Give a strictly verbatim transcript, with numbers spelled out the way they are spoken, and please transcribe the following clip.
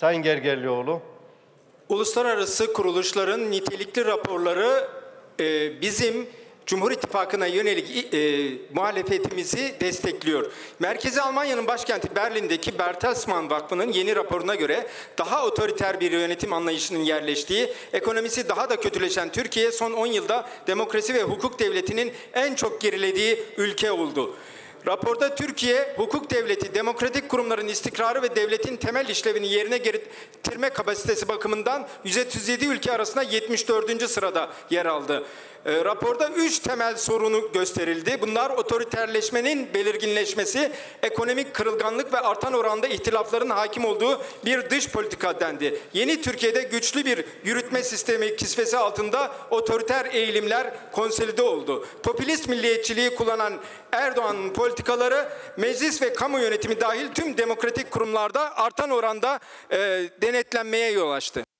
Sayın Gergerlioğlu. Uluslararası kuruluşların nitelikli raporları e, bizim Cumhur İttifakı'na yönelik e, muhalefetimizi destekliyor. Merkezi Almanya'nın başkenti Berlin'deki Bertelsmann Vakfı'nın yeni raporuna göre daha otoriter bir yönetim anlayışının yerleştiği, ekonomisi daha da kötüleşen Türkiye son on yılda demokrasi ve hukuk devletinin en çok gerilediği ülke oldu. Raporda Türkiye, hukuk devleti, demokratik kurumların istikrarı ve devletin temel işlevini yerine getirme kapasitesi bakımından yüz otuz yedi ülke arasında yetmiş dördüncü sırada yer aldı. E, raporda üç temel sorunu gösterildi. Bunlar otoriterleşmenin belirginleşmesi, ekonomik kırılganlık ve artan oranda ihtilafların hakim olduğu bir dış politika dendi. Yeni Türkiye'de güçlü bir yürütme sistemi kisvesi altında otoriter eğilimler konsolide oldu. Popülist milliyetçiliği kullanan Erdoğan'ın politikaları meclis ve kamu yönetimi dahil tüm demokratik kurumlarda artan oranda e, denetlenmeye yol açtı.